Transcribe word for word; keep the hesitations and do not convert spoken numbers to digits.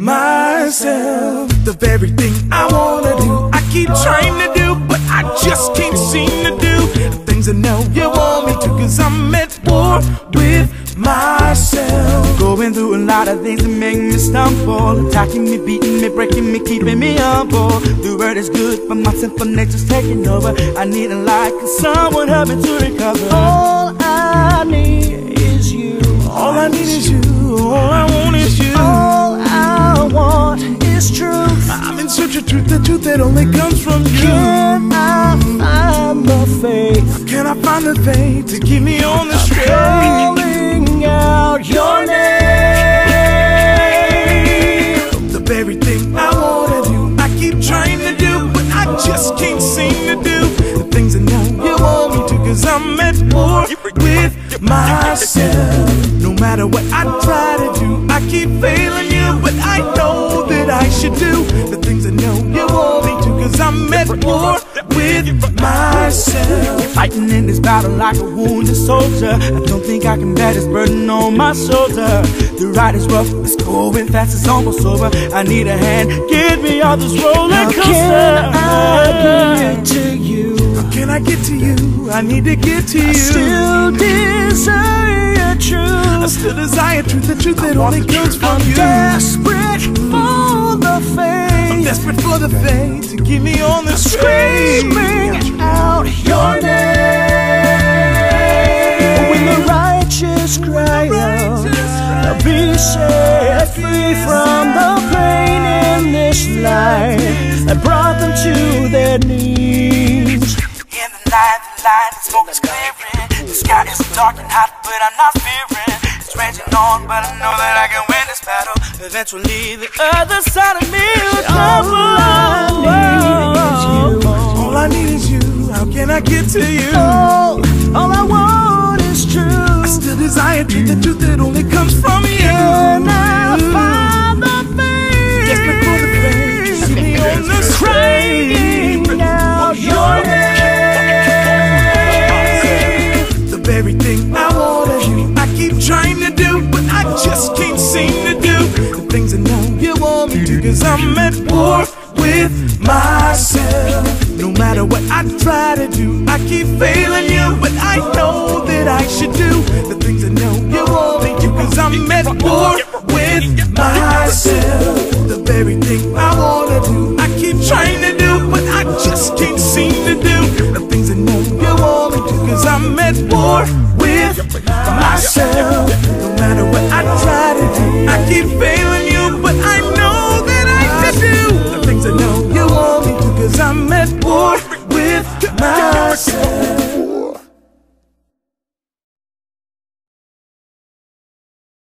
myself, the very thing I wanna do. I keep trying to do, but I just can't seem to do the things I know you want me to, cause I'm at war with myself. Going through a lot of things that make me stumble, attacking me, beating me, breaking me, keeping me humble. The world is good, but my sinful nature's taking over. I need a light, cause someone help me to recover. All I need is you. All I need is you. All I want is you. All I want is truth. I'm in search of truth, the truth that only comes from you. Can I find the faith? Can I find the faith to keep me on the straight? Calling out your name, the very thing I wanna do. I keep trying to do, but I just can't seem to do the things I know you want me to, cause I'm at war with myself. No matter what I try to do, I keep failing you, but I know that I should do the things I know you want me to, cause I'm at war with myself. Fighting in this battle like a wounded soldier, I don't think I can bear this burden on my shoulder. The ride is rough, it's going fast, it's almost over. I need a hand, get me out this roller coaster. How can I get to you? How can I get to you? I need to get to you. I still desire truth. I still desire truth, the truth that only comes from you. I'm desperate for the faith. I'm desperate for the faith to keep me on the straight. Screaming out your name. When the righteous cry out, I'll be set free from the pain in this life that brought them to their knees. In the light, the light, the smoke is clearing. The sky is dark and hot, but I'm not fearing. It's raging on, but I know that I can win this battle. Eventually, the other side of me will come. All I need is you. All I need is you. How can I get to you? All, all I want is truth. I still desire truth, the truth that only comes from you. And I find the faith. Yes, before the faith. See me on the screen. Crying out your name. The very thing I want of you. I keep trying to do, but I just can't seem to do the things I know you want me to, cause I'm at war with myself. No matter what I try to do, I keep failing you, but I know that I should do the things I know you want me to, cause I'm at war with myself. The very thing I wanna do, I keep trying to do, but I just can't seem to do the things I know you want me to, cause I'm at war with myself. No matter what I try to do, I keep failing you, but I know that I should do the things I know you want me to, cause I'm at war with myself.